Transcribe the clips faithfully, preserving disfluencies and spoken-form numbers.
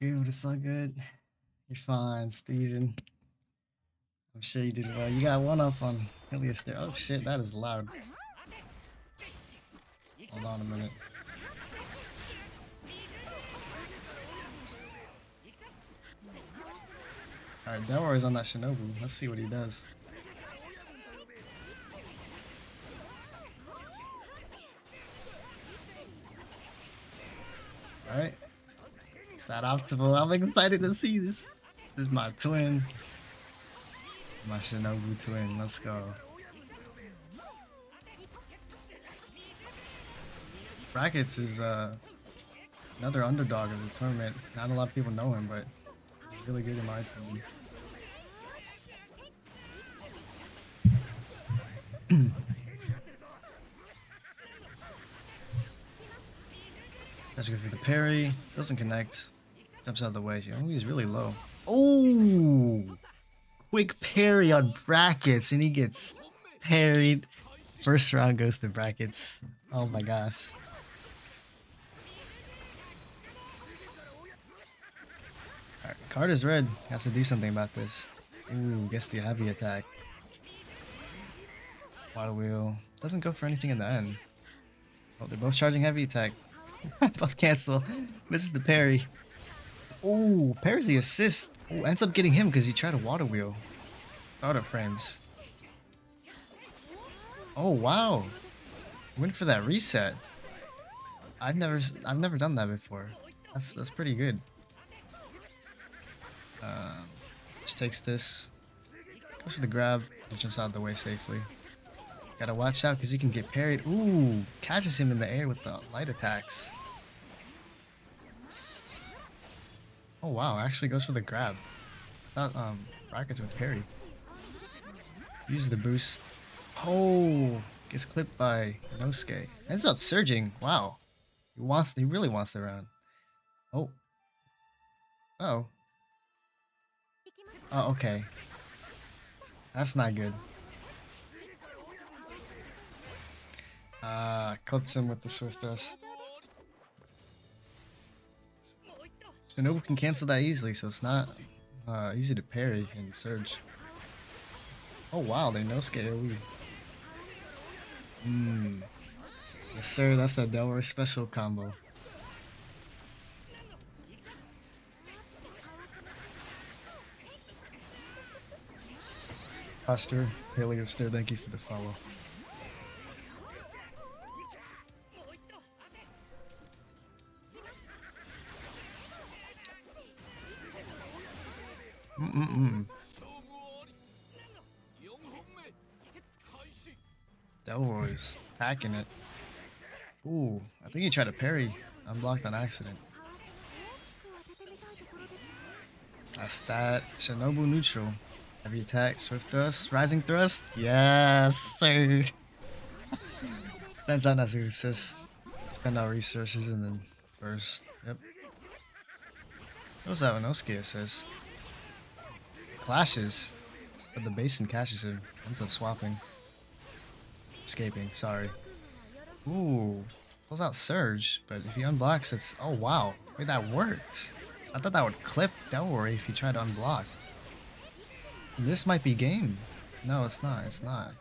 Dude, it's not good. You're fine, Steven. I'm sure you did well. You got one up on Helios there. Oh shit, that is loud. Hold on a minute. Alright, Delroy is on that Shinobu. Let's see what he does. Alright. It's not optimal. I'm excited to see this. This is my twin. My Shinobu twin. Let's go. Brackets is uh, another underdog of the tournament. Not a lot of people know him, but he's really good in my opinion. Let's go for the parry. Doesn't connect. Jumps out of the way. Oh, he's really low. Oh! Quick parry on Brackets, and he gets parried. First round goes to Brackets. Oh my gosh. Alright, card is red. Has to do something about this. Ooh, gets the heavy attack. Water wheel. Doesn't go for anything in the end. Oh, they're both charging heavy attack. Both cancel. Misses the parry. Oh, parries the assist. Ooh, ends up getting him because he tried a water wheel. Startup frames. Oh wow! Went for that reset. I've never, I've never done that before. That's that's pretty good. Um, just takes this. Goes for the grab. Jumps out of the way safely. Gotta watch out because he can get parried. Ooh, catches him in the air with the light attacks. Oh wow, actually goes for the grab. Not um, Brackets with parry. Use the boost. Oh, gets clipped by Nosuke. Ends up surging. Wow, he wants. He really wants the round. Oh. Uh oh. Oh, okay. That's not good. Ah, uh, clips him with the Swift Dust. Shinobu can cancel that easily, so it's not uh, easy to parry and surge. Oh wow, they Nosuke O E. Mmm. Yes sir, that's that Delroy special combo. Pastor, Helios there, thank you for the follow. Mm-mm-mm. Delroy's packing it. Ooh, I think he tried to parry. Unblocked on accident. That's that. Shinobu neutral. Heavy attack, swift thrust, rising thrust. Yes, sir. Sends out as a assist. Spend our resources and then burst. Yep. Those have an Inosuke assist. Clashes, but the basin catches him. Ends up swapping. Escaping, sorry. Ooh, pulls out Surge, but if he unblocks, it's... Oh, wow. Wait, that worked. I thought that would clip Delroy if he tried to unblock. This might be game. No, it's not. It's not.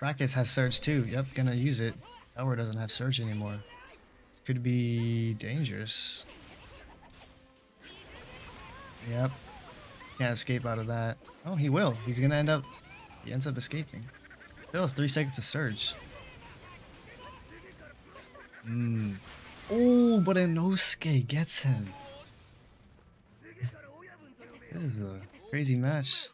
Brackets has Surge too. Yep, gonna use it. Delroy doesn't have Surge anymore. This could be dangerous. Yep. Can't escape out of that. Oh, he will. He's gonna end up... He ends up escaping. Still has three seconds to surge. Mm. Oh, but Inosuke gets him. This is a crazy match.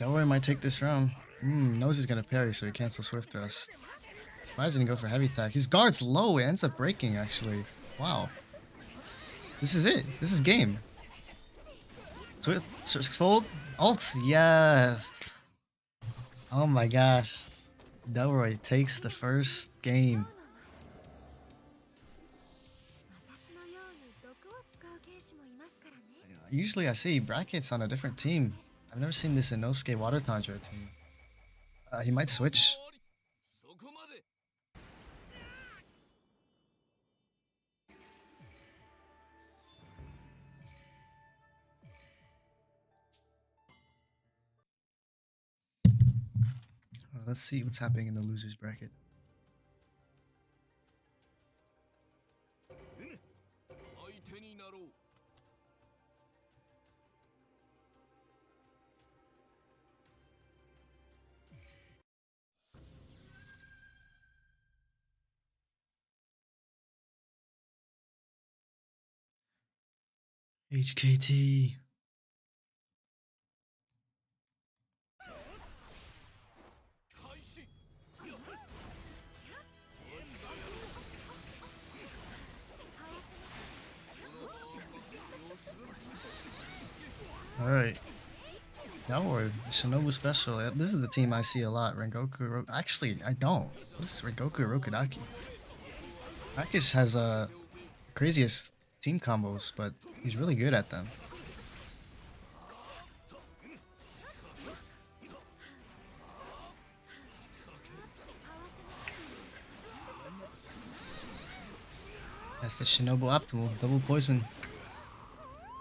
Delroy might take this round. Mm, knows he's gonna parry, so he cancels Swift Thrust. Why doesn't he go for heavy attack? His guard's low, it ends up breaking actually. Wow. This is it. This is game. Swift sold ult, yes. Oh my gosh. Delroy takes the first game. usually I see Brackets on a different team. I've never seen this Inosuke Water Tanjiro team. Uh, he might switch. Uh, let's see what's happening in the losers bracket. H K T. Alright. Now we're Shinobu special. This is the team I see a lot. Rengoku, Rok Actually, I don't. What is Rengoku, Rokudaki? Brackets has a uh, craziest team combos, but he's really good at them. That's the Shinobu Optimal, double poison.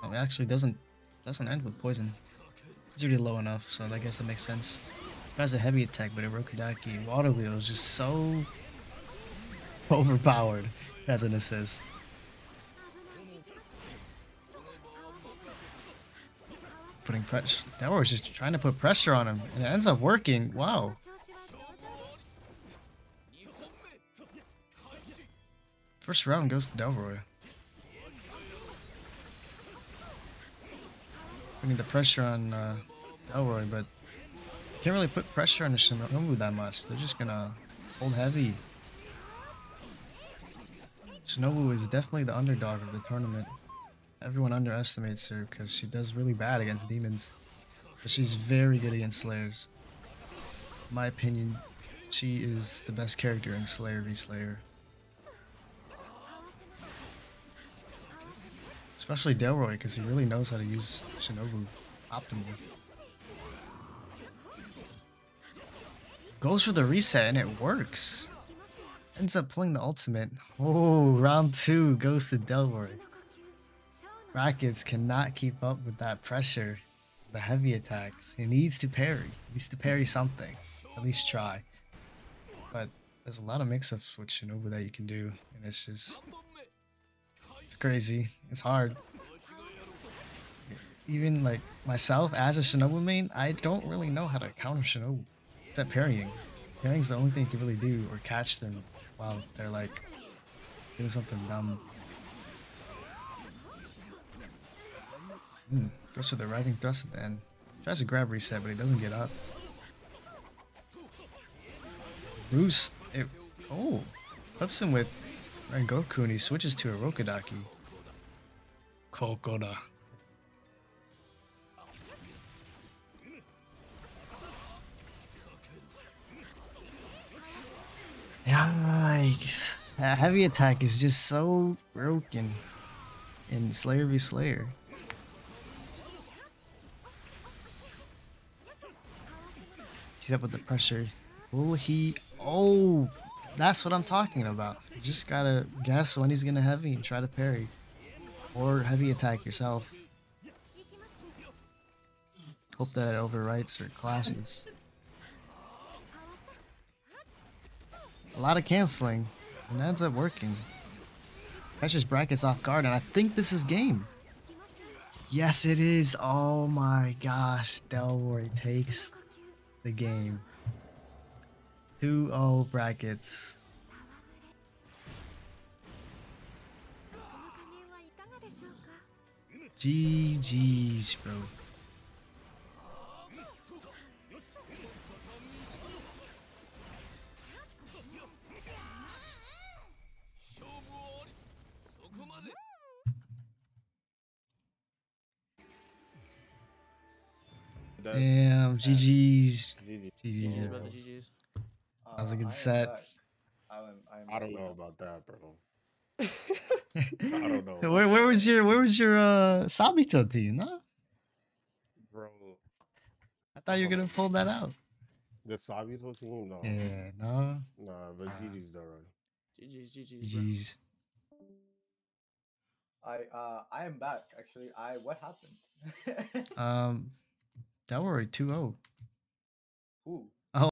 Oh, it actually doesn't doesn't end with poison. It's already low enough, so I guess that makes sense. It has a heavy attack, but a Rokudaki Water Wheel is just so overpowered as an assist. Putting pressure. Delroy is just trying to put pressure on him, and it ends up working. Wow. First round goes to Delroy. Putting the pressure on uh, Delroy, but can't really put pressure on the Shinobu that much. They're just gonna hold heavy. Shinobu is definitely the underdog of the tournament. Everyone underestimates her because she does really bad against demons, but she's very good against slayers. In my opinion, she is the best character in Slayer v Slayer. Especially Delroy, because he really knows how to use Shinobu optimally. Goes for the reset and it works! Ends up pulling the ultimate. Oh, round two goes to Delroy. Brackets cannot keep up with that pressure, the heavy attacks. He needs to parry. He needs to parry something. At least try. But there's a lot of mix-ups with Shinobu that you can do, and it's just... it's crazy. It's hard. Even, like, myself as a Shinobu main, I don't really know how to counter Shinobu, except parrying. Parrying's the only thing you can really do, or catch them while they're, like, doing something dumb. Mm, goes for the rising thrust at the end. Tries to grab reset, but he doesn't get up. Roost. It, oh. Helps him with Rengoku and he switches to a Rokudaki. Kokoda. Yikes. That heavy attack is just so broken in Slayer v Slayer. He's up with the pressure. Will he? Oh, that's what I'm talking about. You just gotta guess when he's gonna heavy and try to parry, or heavy attack yourself. Hope that it overwrites or clashes. A lot of canceling, and ends up working. Catches Brackets off guard, and I think this is game. Yes, it is. Oh my gosh, Delroy takes the game. two oh Brackets. G G's, bro. Damn, G G's. G G's, yeah, G G's. That was a good set. I, I, I'm, I'm, I don't know about that, bro. I don't know. Where where was your where was your uh, Sabito team, no? Bro, I thought you were gonna pull that out. The Sabito team, no. Yeah, no. Nah, but uh, G G's though, right? G G's, G G's. I uh I am back actually. I what happened? um, Delroy two oh. Who?